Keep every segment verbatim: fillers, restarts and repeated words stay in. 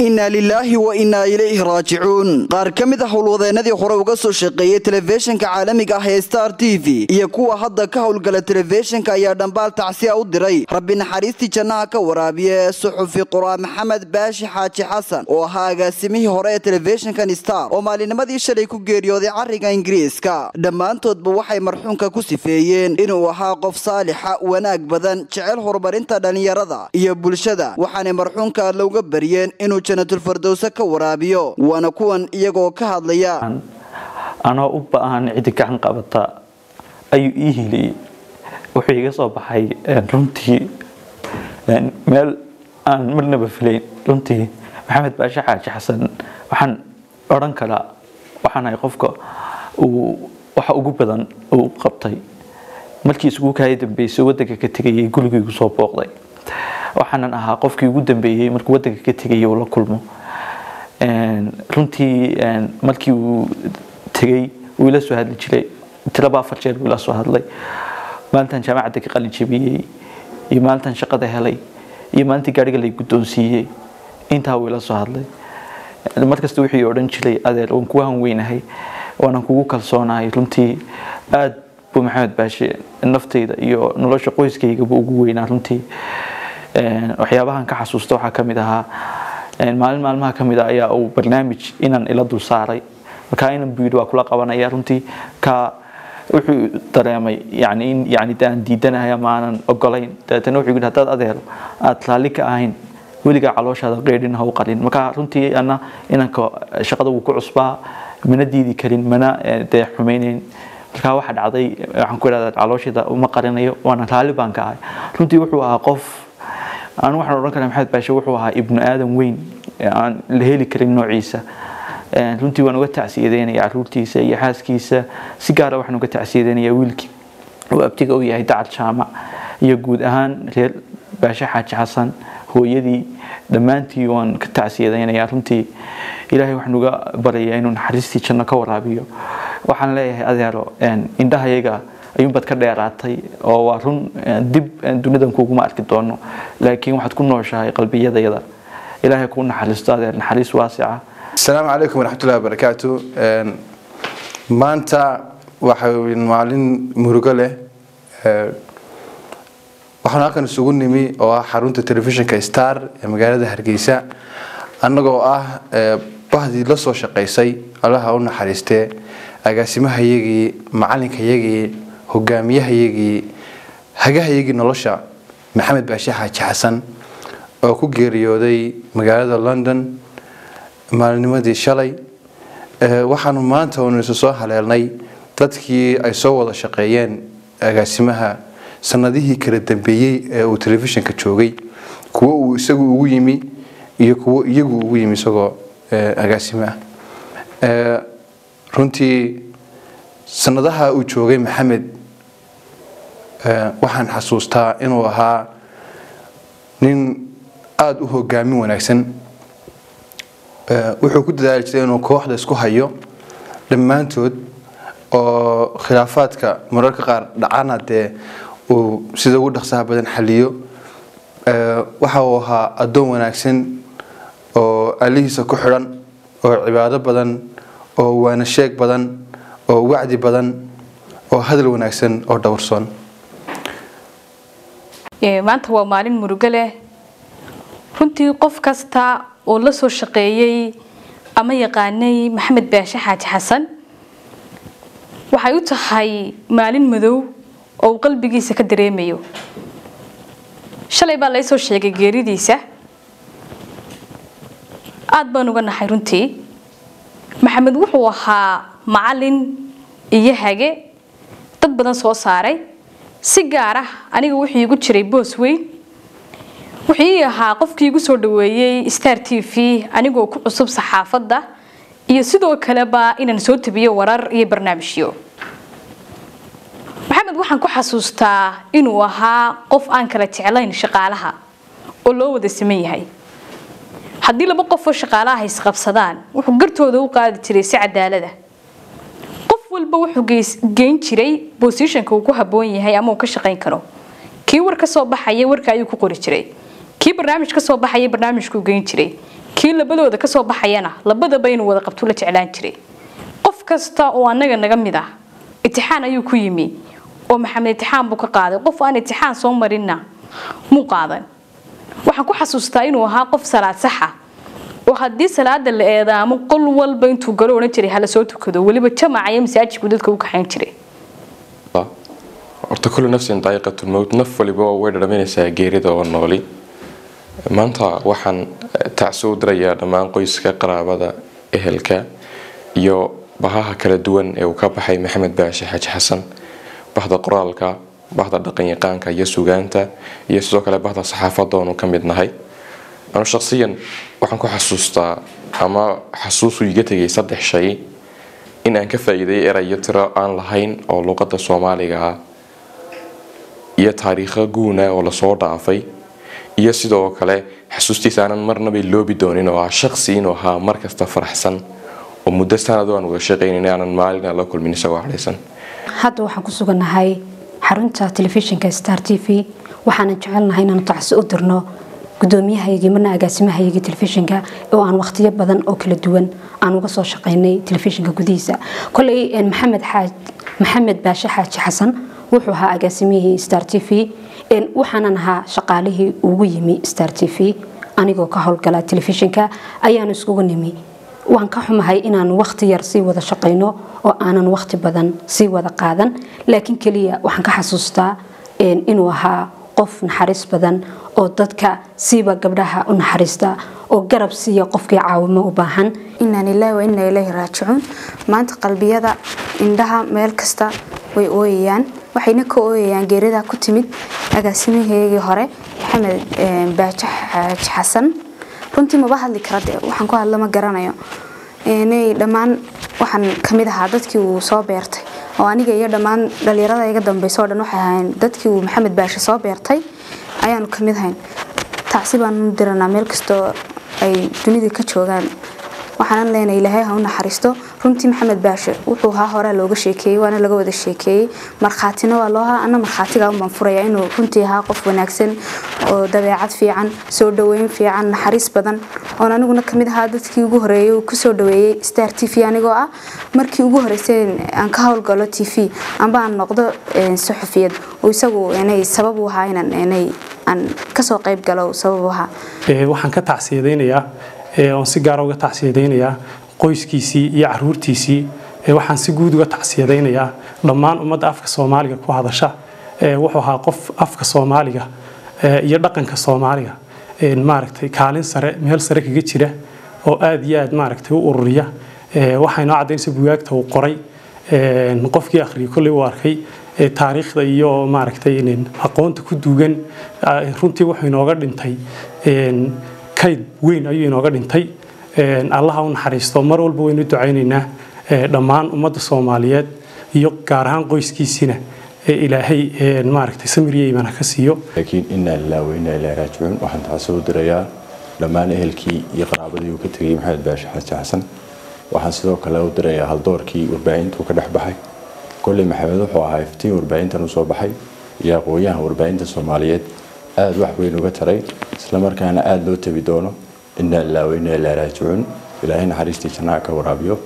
إنا لله وإنا إليه راجعون. قار كميدا حولودينادي hore uga soo shaqeeyay telefishinka caalamiga ah ee Star تي في iyo kuwa hadda ka howlgala telefishinka ayaa dhambaal tacsiya u diray Rabbi naxariisti jannaha ka waraabiye suxufi Quraan Maxamed Baashe Xaaji Xasan oo ahaa agaasimihii hore ee telefishinka Star oo maalinimadii shalay ku geeriyooday arriga Ingiriiska. Dhammaantoodba waxay marxuunka ku sifeeyeen inuu ahaa qof saalixa wanaag badan jecel horumarinta dhalinyarada iyo bulshada waxaana marxuunka looga bariyeen inuu وانا كون يجو كهذليا. أنا أبى أن عدك عن قبضة أي إهلي وحيج صباحي رنتي مال أن مرنا بفلين رنتي محمد باشا حاجي حسن وحن رنكلا وحن يقفك وحأقول بدن وقبطي ملكي سوق هاي دبي سودك كتري يقول يجو صباحي وحنا أها قفك يقدم بيه مركو ودك كتري ولا كلمه runtii markii uu tagay uu ila soo hadli jiray tilaba afar jeer ila soo hadlay maalintan jaamacada ka qalin jabiyay iyo maalintan shaqada helay iyo maalintii gaariga la guddoonsiiyay inta uu ila soo hadlay markasta wixii oran jiray adeer oo ku han weynahay waan kugu kalsoonahay runtii aad buu Maxamed Baashe naftayda iyo nolosha qoyskayga buu ugu weynaa runtii waxyaabahan ka xasuusto waxa kamid ahaa إن مال مال ما كم إذا أو برنامج إنن إلى دوساري وكائن بيدوا كل قوانا يرنتي كا ترى يعني إن يعني تان ديدنا هي معنا أقولين تنوع يقول هذا أذهل أطلالك أين ولقى علوش هذا غيرين هو قليل مكا رنتي أنا إنك شقدوا وكعصبة من الديدي كرين منا تحمينين كا واحد عضي عن كل هذا علوش هذا وما قرينا وأنا طالبان كا رنتي وحوا قف أنا واحد أقول لك أنا محمد باشا وحوها ابن آدم وين يعني الهيلي كريم نوع عيسى رنتي وأنا قطع سيداني عروتي سي حاسكيسة سيجارة وحنا قطع سيداني يا ويلكي وأبتيك أوي هي تعال شامع يقود أهان ريال باشا حاج حسن هو يدي دمانتي وأنا قطع سيداني رنتي إلهي وحنا بريين ونحرستي شنا كورابيو وحنا لا أذهروا إن إندها يجا ayuu bad ka dheeraatay oo waa run dib dunidan kugu ma arki doono laakiin waxaad ku nooshahay qalbiyadayada ilaahay ku naxariisto adeer naxariis waasica assalaamu alaykum wa rahmatullahi wa barakaatuh maanta waxa weyn maalin murugo leh waxaan halkan isugu nimi oo ah xarunta telefishinka Star ee magaalada Hargeysa annagoo ah bahdii la soo shaqeysay Allaha u naxariistay agaasimahayagii macalinkaygii hogaamiyahayagii hagahayagii nolosha Maxamed Baashe Xaaji Xasan oo ku geeriyooday magaalada London maalinimadii shalay waxaanu maanta oo isu soo haleelnay dadkii ay soo wada shaqeeyeen agaasimaha sanadihii kala dambeeyay ee uu telefishinka joogay kuwa uu isagu ugu yimi iyo kuwa iyagu ugu yimi isagoo agaasimaha runtii sanadaha uu joogay Maxamed waxaan xasuustaa inuu ahaa nin aad u hogaamin wanaagsan wuxuu ku dadaali jiray inuu kooxda isku hayo dhammaantood oo khilaafaadka mararka qaar dhacana dee uu sida ugu dhaqsaha badan xaliyo waxa uu ahaa addoon wanaagsan oo alihiisa ku xidhan oo cibaado badan oo waana sheeg badan oo wacdi badan oo hadal wanaagsan oo dhowrsoon maanta waa maalin murugo leh runtii qof kasta oo la soo shaqeeyay ama yaqaanay Maxamed Baashe Xaaji Xasan waxay u tahay maalin madow oo qalbigiisa ka dareemayo shalay baa la soo sheegay geeridiisa aad baan uga naxay runtii Maxamed wuxuu ahaa macallin iyo hage dad badan soo saaray si gaar ah aniga wixii igu jiray boos weyn wixii ahaa qofkii igu soo dhaweeyay Star تي في anigoo ku cusub saxaafadda iyo sidoo kale ba inaan soo tabiyo warar iyo barnaamijyo Maxamed waxaan ku xasuustaa inuu ahaa qof aan kala jeclayn shaqaalaha oo loo wada siman yahay haddii laba qof oo shaqaalaha is qabsadaan wuxuu gartooda u qaadi jiray si cadaalad ah walba wuxuu geyn jiray positionka uu ku haboon yahay ama uu ka shaqeyn karo kii war ka soo baxay warka ayuu ku qori jiray kii barnaamij ka soo baxay barnaamijku geyn jiray كي لبدو هذا كسب بحيانا لبدو بين وذا قبطولة إعلان تري قف كستا وأنا نجمي ده اتحان أيو كيمي ومحمد اتحان بوك قاعد قف أنا اتحان صومرنا مو قاعد وحكو حسوستين وها قف صلاة صحة وخدي صلاة اللي إذا مو كل والبين تجرو نتري هلا صوت كده واللي بتجمع عيم ساعات كودت كوك حين تري ارتكل نفس طريقة الموت نف اللي بوا وير رمين ساجيري ده والنولي maanta waxaan taasoo diray dhamaan qoyska qaraabada ehelka iyo bahaha kala duwan ee uu ka baxay Maxamed Baashe Xaji Xasan bahda qoraalka bahda dhaqanyaqaanka iyo suugaanta iyo sidoo kale bahda saxaafadda oo ka midnahay anu shakhsiyan waxaan ku xasuustaa ama xasuusu iga tagay saddex shay in aan ka faa'iiday erayo tiro aan lahayn oo luqadda Soomaaliga iyo taariikhda guud ee la soo dhaafay iyo sidoo kale xasuustiisa aan marna bay loobi doonin oo ah shakhsi inuu ahaa markasta faraxsan oo muddo sanad aan uga shaqeynayna aan maalin la kulmin isaga waxaysan hadda waxaan ku suganahay xarunta telefishinka Star T V waxaan jecelnahay inaan tacsi u dirno gudoomiyahayagii marna agaasimahayagii telefishinka oo aan waqtiyo badan oo kala duwan aan uga soo shaqeynay telefishinka gudihiisa kulay in Maxamed Xaaj Maxamed Baashe Xaaji Xasan wuxuu ahaa agaasimihii Star T V إن وحناها شقاله ويمي ستار تيفي أنا جو كحول كلا تلفزيون كا أيان سكونيمي وأن كحوم هاي إن أنا وقت يرسي وذا شقينه وأنا وقت بدن سي وذا قادن لكن كليا وحن كحسوستا إن إنوها قف نحرس بدن أو ضدك سيبا قبلها ونحرستا أو جرب سي قفك عاوم وباهن إن لله وإن إليه راجعون ما انتقل بيدا عندها ملكستا ويويان وحين كويان جريدة كتمت أقسمه يهري محمد باش حسن كنت مباهل ذكرته وحنقول الله ما جرنا يوم يعني لما وحن كميد هادتك وصابرتي وأنا جاي لما لليرادة يقدم بيصور نوح هين دتك ومحمد باش صابرتي أيان كميد هين تعصيبا ندرنا ملكستو أي جنيد كتشو قال وحنا لنا إلهي هون حريستو رمتي محمد باشر وحوها هورا لوجو شيكي وأنا لوجو ذا شيكي مرخاتنا والله أنا مرخاتي قام منفوري إنه رمتي هاقف وناكسن ودبيعات في عن سودوين في عن حريس بدن وأنا نقول كميد هذا تكيو جهري وكسودوي ستار تيفي أنا جوا مركي وجهري سين أنكهول قالوا تيفي أنا بقى النقد صحفيات ويسووا يعني سببوها هنا يعني أن كسر قيب قالوا سببوها. وحنا كتعسيدين يا أن سيجارو كتعسيدين يا qoyskiisi iyo caruurtiisi ee waxaan si guud uga tacsiyadeynayaa dhamaan ummadda afka Soomaaliga ku hadasha ee wuxuu ahaa qof afka Soomaaliga ee iyo dhaqanka Soomaaliga ee maaragtay kaalin sare meel sare kaga jira oo aad iyo aad maaragtay u ururiya ee waxayna cadeynaysaa buugaagta uu qoray ee qofkii akhriyo kulli uu arkay ee taariikhda iyo maaragtay in aqoonta ku duugan runtii wuxuu inooga dhintay ee kayd weyn ayuu inooga dhintay إن الله ونحرسته مرة والبوينو دعيننا دمان أمد الصوماليات يقارن قيس كيسنا إلى هي الماركة سمرية من خسيو. لكن إن الله وإن الله راجعون وحن تعصوا دريا لما نهل كي يقرب ديوك تريم حد باش حتى حسن وحن صدق كلاو دريا هالدور كي وربعين توكده بحي كل محمد وحواه فتي وربعين تنصو بحي يا قوية وربعين الصوماليات آد وحوينو بتري سلمر كان آد لو تبي دونه إن الله وإنا إليه راجعون إلهنا حريستي تناك ورابيو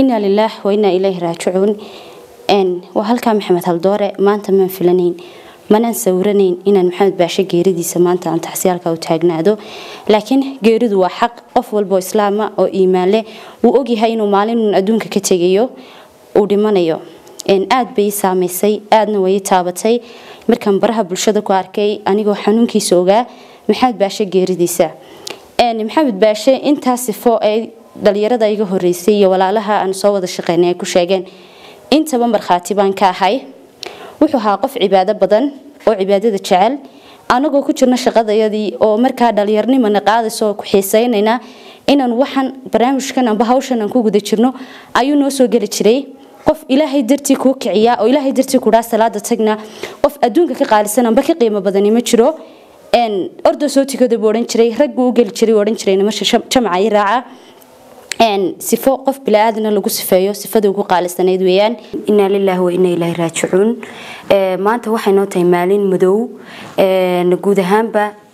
إن لله وإنا إليه راجعون إن وهل كان محمد هالدورة ما أنت من فلانين ما ننسورنين إن محمد باشا جيردي سمانت عن تحصيلك وتاجنادو لكن جيرد وحق أفضل بإسلامه أو إيمانه وأجي هينو معلن من أدونك كتجيو ودمانيو إن آد بي سامسي آد نوي تابتي مركم برها بالشدق واركي أنا جو حنون كيسوجا محمد باشا جيردي سا أن محمد باشا أنت هسيفو أي دليرة ضيقة هريسية ولا لها أن صوّد الشقينة كشجن أنت بمر خاتبان كهاي وحها قف عبادة بدن أو عبادة الشعل أنا جو كتشرنا شقة يدي أو مركها دليرني من قاعد سو كحسين إنا إنا نوحن برامج كنا بهوشنا نكوج دشرنا أيونو سو جرتشري قف إلهي درتي كوك عيا أو إلهي درتي كراس سلادة تجنا قف أدونك كقال سنة بكي قيمة بدني متشرو أن أردو صوتي كده بورن شري رجوا قل شري بورن شري نمشي شم شم عيراعة أن سفاقف بلادنا لجوس فيو سفدوا قال استنيد ويان إن لله وإنا إليه راجعون ما أنت واحد نوتي مالين مدو نجود هامبا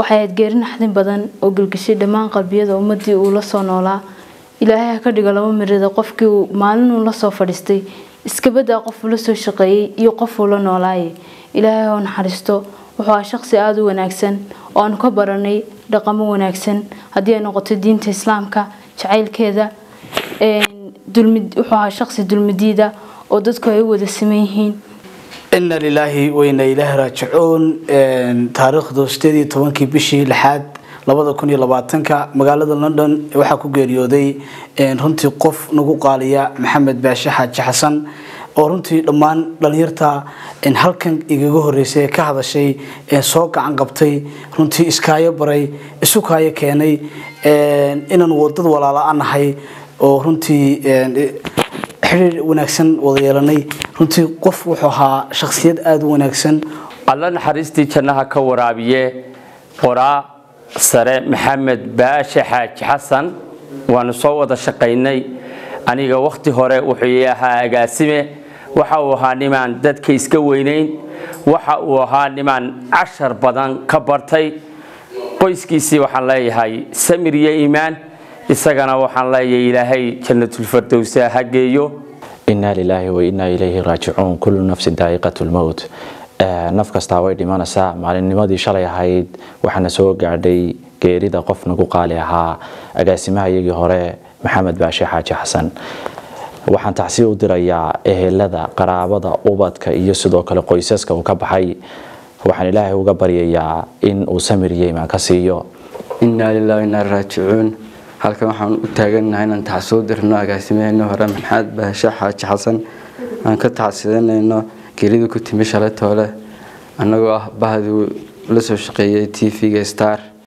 waxay geerin xadin badan oo gulgashay dhamaan qalbiyada ummadii uu la soo noolaa ilaahay ka dhigo laba mirada qofkii uu maalin uu la soo fadhistay iska badaa qof la soo shaqeeyay iyo qof uu la noolaayay ilaahay oo naxariisto wuxuu shakhsi aad u wanaagsan oo aan ka baranay dhaqamo wanaagsan hadii ay noqoto diinta islaamka jacaylkeeda een dulmid wuxuu shakhsi dulmidiida oo dadku ay wada sameeyeen إن لله وإن إليه راجعون تاريخ دوستي توانكي بشي لحد لابد أكون يلباتنكا مقالة لندن وحكو جريودي هنتي قف نقو قاليا محمد باشي حاج حسن ورنتي لمان لنيرتا إن هالكن يجوه الرئيسي كهذا الشيء سوق عن قبتي هنتي إسكايا بري إسوكايا كاني إن نوضد ولا لا أنا هاي وهنتي حرير ونكسن وضيالني runtii qof wuxuu ahaa shakhsiyad aad u wanaagsan alla naxariistii jannaha ka waraabiye qoraa sare maxamed baashe xaaji xasan waan soo wada shaqeynay aniga waqti hore wuxuu ahaa agaasime waxa uu ahaa niman dadka iska weynayn waxa uu ahaa niman cashar badan ka bartay qoyskiisii waxaan leeyahay samir iyo iimaan isagana waxaan leeyahay ilaahay jannatul firdaws ha geeyo إنا لله وإنا إليه راجعون كل نفس دائقة الموت نفك استوى دمانا ساعة مع النماذج شرعي هيد وحنا سوق عدي جريدة قفنا قالها أجسمها يجي هراء محمد باشي حاج حسن وحن تحسيو دريا إيه لذا قرابضة أوباتك يسدوك لقيسسك وكبحي وحن الله وجبريا إن أسمري ما كسيو إنا لله وإنا راجعون halkan waxaan u taaganahay inaan taxasoo dirno agaasimeeyno hore Maxamed Baashe Xaaji Xasan aan ka taxasidanayno geeridu ku timi shalay toole anagoo ah bahdu la soo shaqeeyay T V-ga Star